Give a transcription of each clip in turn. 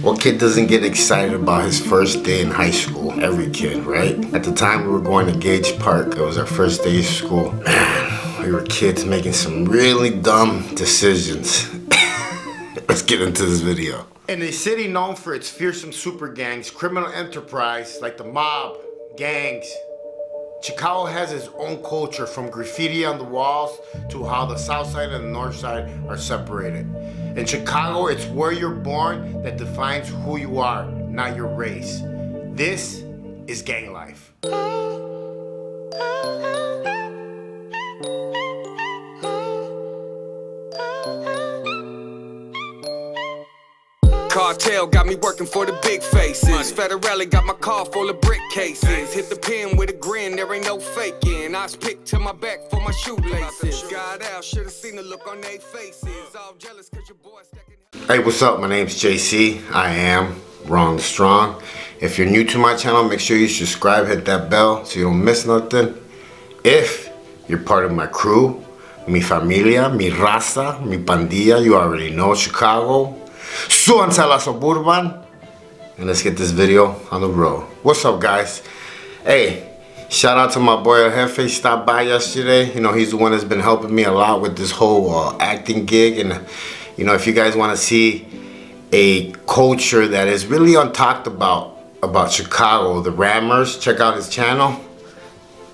What kid doesn't get excited about his first day in high school? Every kid, right? At the time, we were going to Gage Park. It was our first day of school. Man, we were kids making some really dumb decisions. Let's get into this video. In a city known for its fearsome super gangs, criminal enterprise like the mob, gangs, Chicago has its own culture, from graffiti on the walls to how the south side and the north side are separated. In Chicago, it's where you're born that defines who you are, not your race. This is gang life. Cartel got me working for the big faces. Federale got my car full of brick cases. Hit the pin with a grin, there ain't no faking. I was picked to my back for my shoelaces. Got out, should have seen the look on their faces. All jealous cause your boy stacking. Hey, what's up? My name's JC. I am Ron Strong. If you're new to my channel, make sure you subscribe, hit that bell so you don't miss nothing. If you're part of my crew, mi familia, mi raza, mi pandilla, you already know, Chicago. Subanse a la Suburban, and let's get this video on the road. What's up, guys? Hey, shout out to my boy El Jefe. Stopped by yesterday. You know, he's the one that's been helping me a lot with this whole acting gig. And you know, if you guys want to see a culture that is really untalked about Chicago, the Rammers, check out his channel.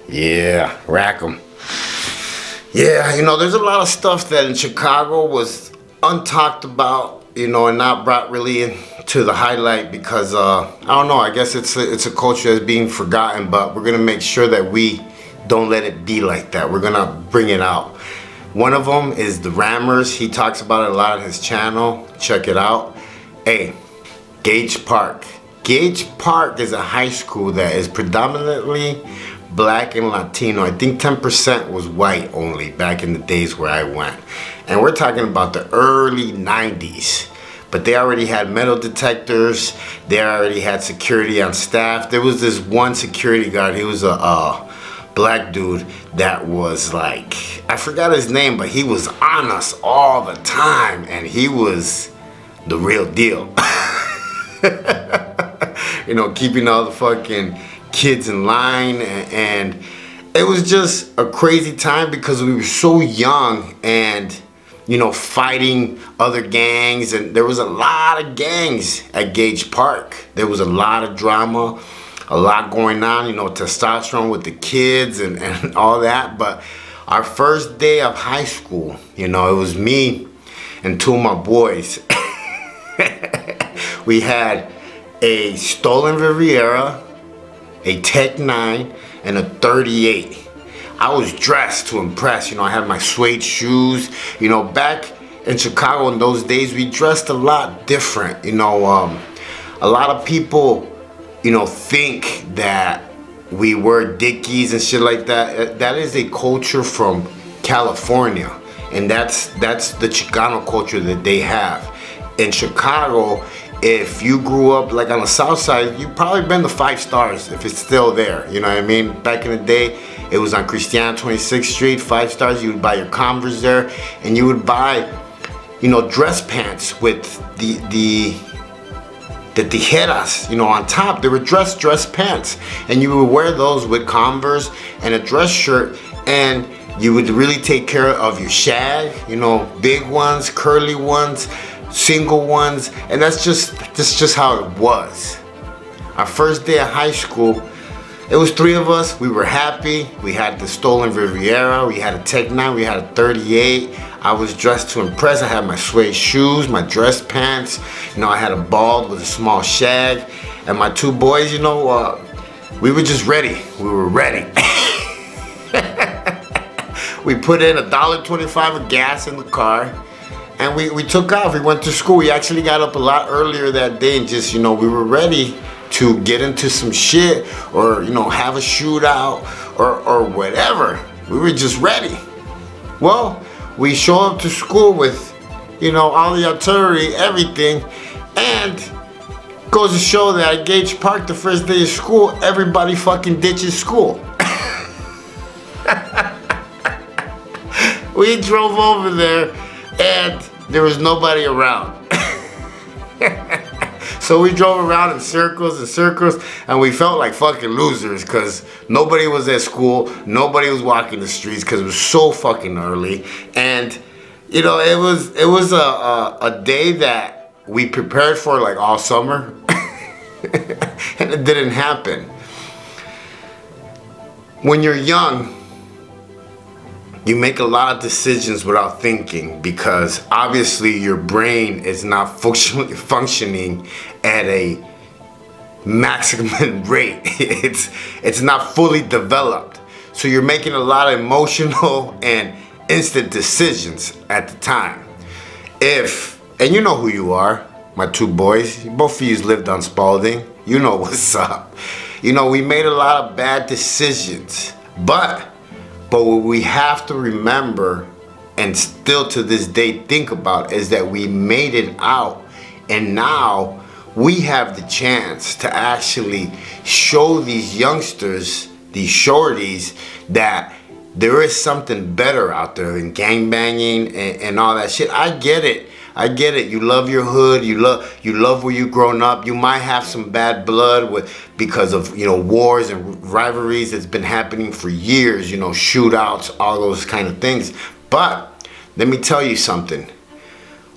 Yeah, rack 'em. Yeah, you know, there's a lot of stuff that in Chicago was untalked about, you know, and not brought really into the highlight because, I don't know, I guess it's a culture that's being forgotten, but we're going to make sure that we don't let it be like that. We're going to bring it out. One of them is the Rammers. He talks about it a lot on his channel. Check it out. Hey, Gage Park. Gage Park is a high school that is predominantly black and Latino. I think 10% was white only back in the days where I went. And we're talking about the early 90s. But they already had metal detectors. They already had security on staff. There was this one security guard. He was a black dude that was like, I forgot his name, but he was on us all the time. And he was the real deal. You know, keeping all the fucking kids in line, and it was just a crazy time because we were so young, and you know, fighting other gangs, and there was a lot of gangs at Gage Park. There was a lot of drama, a lot going on, you know, testosterone with the kids and all that. But our first day of high school, you know, it was me and two of my boys. We had a stolen Riviera, a Tech 9, and a 38. I was dressed to impress, you know, I had my suede shoes. You know, back in Chicago in those days, we dressed a lot different. You know, a lot of people, you know, think that we wear Dickies and shit like that. That is a culture from California, and that's the Chicano culture that they have. In Chicago, if you grew up like on the south side, you've probably been to Five Stars if it's still there, you know what I mean? Back in the day, it was on Christiana 26th Street, Five Stars. You would buy your Converse there, and you would buy, you know, dress pants with the tijeras, you know, on top. They were dress pants, and you would wear those with Converse and a dress shirt, and you would really take care of your shag, you know, big ones, curly ones, single ones. And that's just how it was. Our first day of high school, it was three of us. We were happy. We had the stolen Riviera, we had a Tech 9, we had a 38. I was dressed to impress. I had my suede shoes, my dress pants, you know, I had a bald with a small shag, and my two boys, you know, we were just ready. We were ready. We put in $1.25 of gas in the car, and we took off. We went to school. We actually got up a lot earlier that day, and just, you know, we were ready to get into some shit, or, you know, have a shootout, or whatever. We were just ready. Well, we show up to school with, you know, all the artillery, everything, and goes to show that at Gage Park, the first day of school, everybody fucking ditches school. We drove over there, and there was nobody around. So we drove around in circles and circles, and we felt like fucking losers because nobody was at school, nobody was walking the streets because it was so fucking early. And you know, it was a day that we prepared for like all summer, and it didn't happen. When you're young, you make a lot of decisions without thinking because obviously your brain is not functioning at a maximum rate. It's not fully developed. So you're making a lot of emotional and instant decisions at the time. And you know who you are, my two boys. Both of you lived on Spalding. You know what's up. You know, we made a lot of bad decisions, but what we have to remember and still to this day think about is that we made it out, and now we have the chance to actually show these youngsters, these shorties, that there is something better out there than gangbanging and all that shit. I get it. I get it. You love your hood. You love where you've grown up. You might have some bad blood because of, you know, wars and rivalries that's been happening for years. You know, shootouts, all those kind of things. But let me tell you something.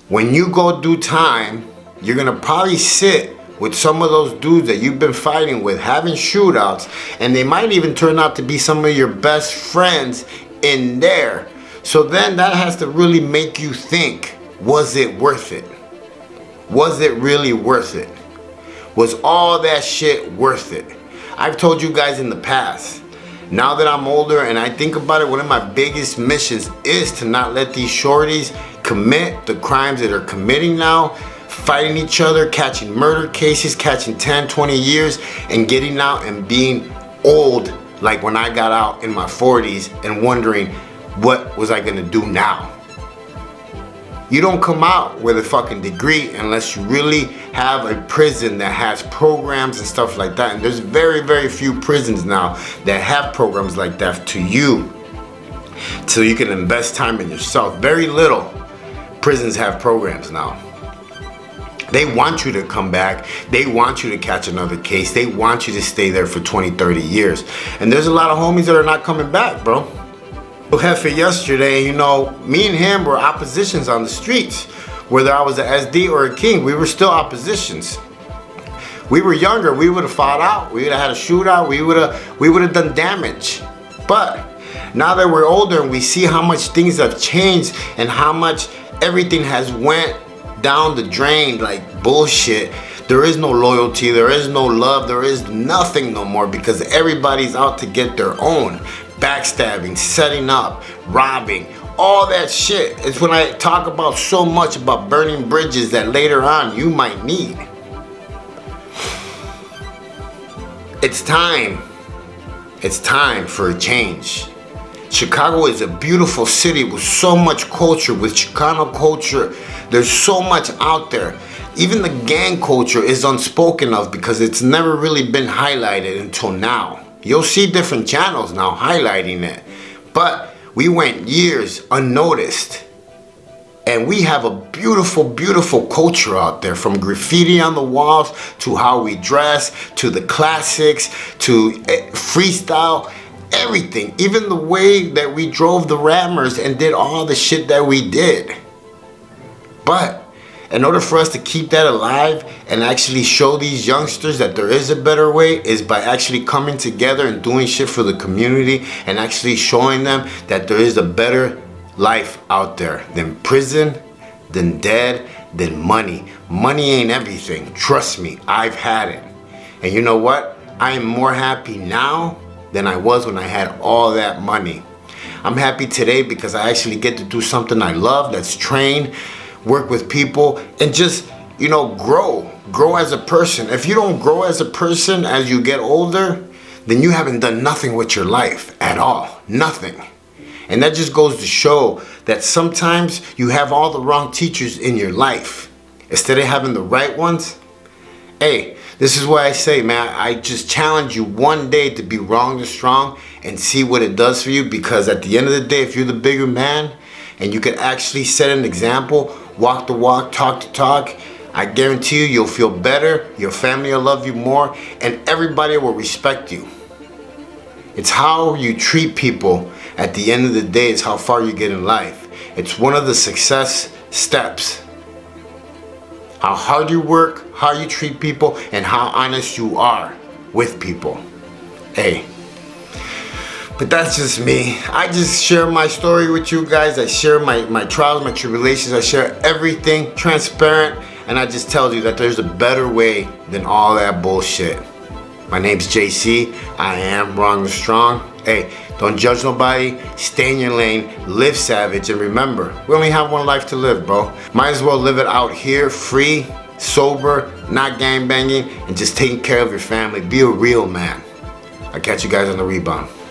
When you go do time, you're gonna probably sit with some of those dudes that you've been fighting with, having shootouts, and they might even turn out to be some of your best friends in there. So then that has to really make you think. Was it worth it? Was it really worth it? Was all that shit worth it? I've told you guys in the past, now that I'm older and I think about it, one of my biggest missions is to not let these shorties commit the crimes that are committing now, fighting each other, catching murder cases, catching 10, 20 years, and getting out and being old like when I got out in my 40s and wondering, what was I gonna do now? You don't come out with a fucking degree unless you really have a prison that has programs and stuff like that. And there's very, very few prisons now that have programs like that to you. So you can invest time in yourself. Very little prisons have programs now. They want you to come back. They want you to catch another case. They want you to stay there for 20, 30 years. And there's a lot of homies that are not coming back, bro. El Jefe yesterday, you know, me and him were oppositions on the streets. Whether I was a SD or a king, we were still oppositions. We were younger, we would have fought out, we would have had a shootout, we would have done damage. But now that we're older and we see how much things have changed and how much everything has went down the drain like bullshit, there is no loyalty, there is no love, there is nothing no more because everybody's out to get their own. Backstabbing, setting up, robbing, all that shit. It's when I talk about so much about burning bridges that later on you might need. It's time for a change. Chicago is a beautiful city with so much culture, with Chicano culture. There's so much out there. Even the gang culture is unspoken of because it's never really been highlighted until now. You'll see different channels now highlighting it, but we went years unnoticed, and we have a beautiful, beautiful culture out there, from graffiti on the walls to how we dress, to the classics, to freestyle, everything. Even the way that we drove the Rammers and did all the shit that we did. But in order for us to keep that alive and actually show these youngsters that there is a better way is by actually coming together and doing shit for the community and actually showing them that there is a better life out there than prison, than dead, than money. Money ain't everything. Trust me, I've had it. And you know what? I am more happy now than I was when I had all that money. I'm happy today because I actually get to do something I love, that's trained, work with people, and just, you know, grow as a person. If you don't grow as a person as you get older, then you haven't done nothing with your life at all. Nothing. And that just goes to show that sometimes you have all the wrong teachers in your life instead of having the right ones. Hey, this is why I say, man, I just challenge you one day to be wrong to strong and see what it does for you, because at the end of the day, if you're the bigger man and you can actually set an example, walk the walk, talk the talk, I guarantee you, you'll feel better, your family will love you more, and everybody will respect you. It's how you treat people at the end of the day is how far you get in life. It's one of the success steps. How hard you work, how you treat people, and how honest you are with people. Hey. But that's just me. I just share my story with you guys. I share my trials, my tribulations. I share everything transparent. And I just tell you that there's a better way than all that bullshit. My name's JC. I am Ron Strong. Hey, don't judge nobody. Stay in your lane. Live savage. And remember, we only have one life to live, bro. Might as well live it out here, free, sober, not gangbanging, and just taking care of your family. Be a real man. I'll catch you guys on The Rebound.